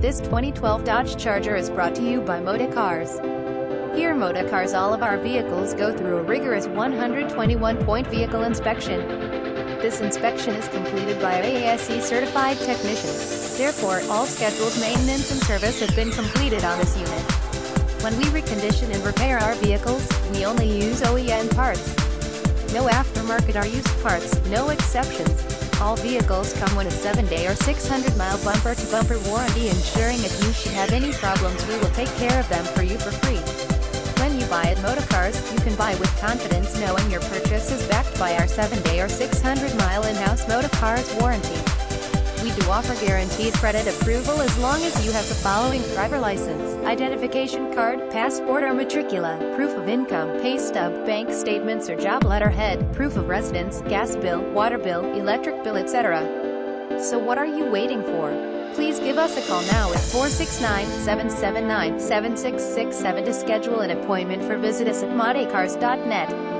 This 2012 Dodge Charger is brought to you by Moda Cars. Here Moda Cars, all of our vehicles go through a rigorous 121-point vehicle inspection. This inspection is completed by AASC certified technicians. Therefore, all scheduled maintenance and service have been completed on this unit. When we recondition and repair our vehicles, we only use OEM parts. No aftermarket or used parts, no exceptions. All vehicles come with a 7-day or 600-mile bumper-to-bumper warranty, ensuring if you should have any problems, we will take care of them for you for free. When you buy at Moda Cars, you can buy with confidence knowing your purchase is backed by our 7-day or 600-mile in-house Moda Cars warranty. We do offer guaranteed credit approval as long as you have the following: driver license, identification card, passport or matricula, proof of income, pay stub, bank statements or job letterhead, proof of residence, gas bill, water bill, electric bill, etc. So what are you waiting for? Please give us a call now at 469-779-7667 to schedule an appointment or visit us at modacars.net.